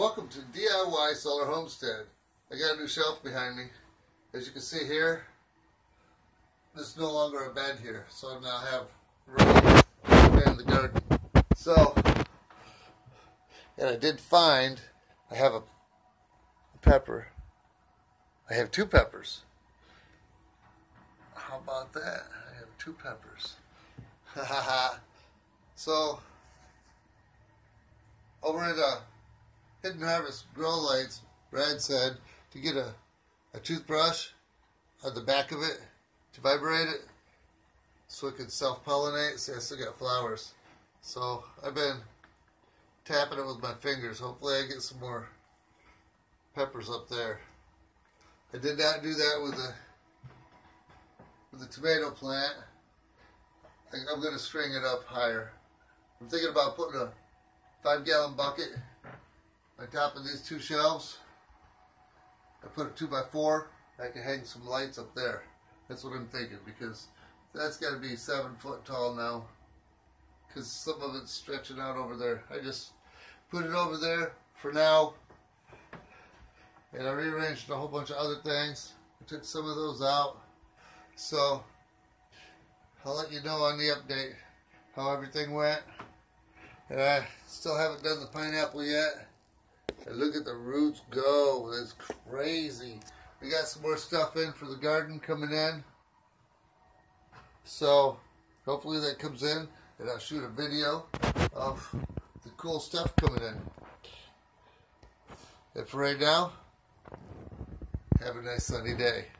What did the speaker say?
Welcome to DIY Solar Homestead. I got a new shelf behind me. As you can see here, there's no longer a bed here, so I now have room in the garden. So, and I did find I have a pepper. I have two peppers. How about that? I have two peppers. Ha ha ha. So, over at Hidden Harvest Grow Lights, Brad said to get a toothbrush on the back of it to vibrate it so it can self-pollinate. See, I still got flowers. So I've been tapping it with my fingers. Hopefully I get some more peppers up there. I did not do that with the tomato plant. I'm going to string it up higher. I'm thinking about putting a 5-gallon bucket on top of these two shelves. I put a 2x4. I can hang some lights up there. That's what I'm thinking, because that's got to be 7 foot tall now, because some of it's stretching out over there. I just put it over there for now, and I rearranged a whole bunch of other things. I took some of those out, so I'll let you know on the update how everything went. And I still haven't done the pineapple yet. And look at the roots go. That's crazy. We got some more stuff in for the garden coming in. So hopefully that comes in and I'll shoot a video of the cool stuff coming in. And for right now, have a nice sunny day.